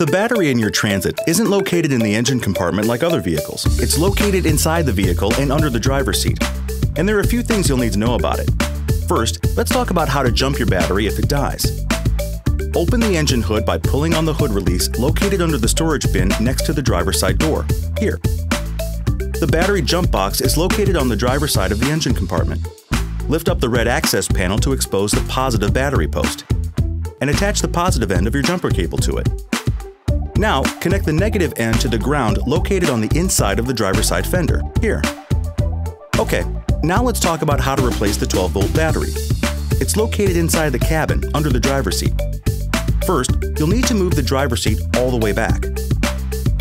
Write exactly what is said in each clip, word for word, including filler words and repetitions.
The battery in your Transit isn't located in the engine compartment like other vehicles. It's located inside the vehicle and under the driver's seat. And there are a few things you'll need to know about it. First, let's talk about how to jump your battery if it dies. Open the engine hood by pulling on the hood release located under the storage bin next to the driver's side door, here. The battery jump box is located on the driver's side of the engine compartment. Lift up the red access panel to expose the positive battery post, and attach the positive end of your jumper cable to it. Now, connect the negative end to the ground located on the inside of the driver's side fender, here. Okay, now let's talk about how to replace the twelve volt battery. It's located inside the cabin, under the driver's seat. First, you'll need to move the driver's seat all the way back.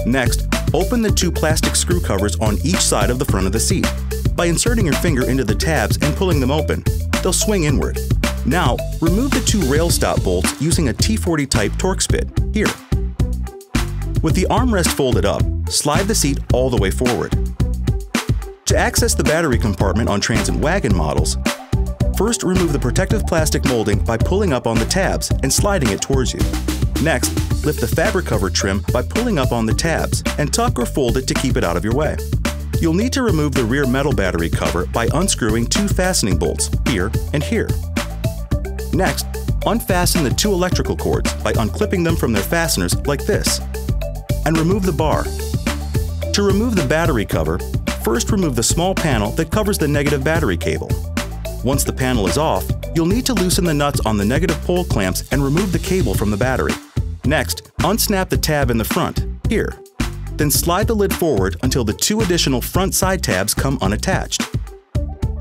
Next, open the two plastic screw covers on each side of the front of the seat. By inserting your finger into the tabs and pulling them open, they'll swing inward. Now, remove the two rail stop bolts using a T forty type Torx bit, here. With the armrest folded up, slide the seat all the way forward. To access the battery compartment on Transit wagon models, first, remove the protective plastic molding by pulling up on the tabs and sliding it towards you. Next, lift the fabric cover trim by pulling up on the tabs and tuck or fold it to keep it out of your way. You'll need to remove the rear metal battery cover by unscrewing two fastening bolts, here and here. Next, unfasten the two electrical cords by unclipping them from their fasteners like this, and remove the bar. To remove the battery cover, first remove the small panel that covers the negative battery cable. Once the panel is off, you'll need to loosen the nuts on the negative pole clamps and remove the cable from the battery. Next, unsnap the tab in the front, here. Then slide the lid forward until the two additional front side tabs come unattached.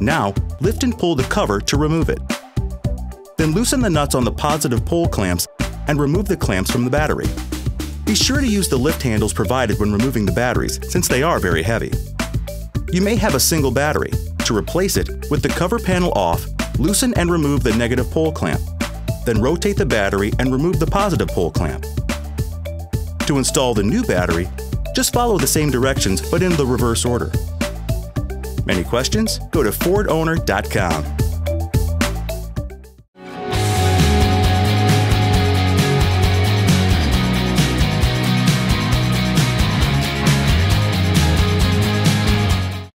Now, lift and pull the cover to remove it. Then loosen the nuts on the positive pole clamps and remove the clamps from the battery. Be sure to use the lift handles provided when removing the batteries, since they are very heavy. You may have a single battery. To replace it, with the cover panel off, loosen and remove the negative pole clamp. Then rotate the battery and remove the positive pole clamp. To install the new battery, just follow the same directions but in the reverse order. Any questions? Go to Ford Owner dot com.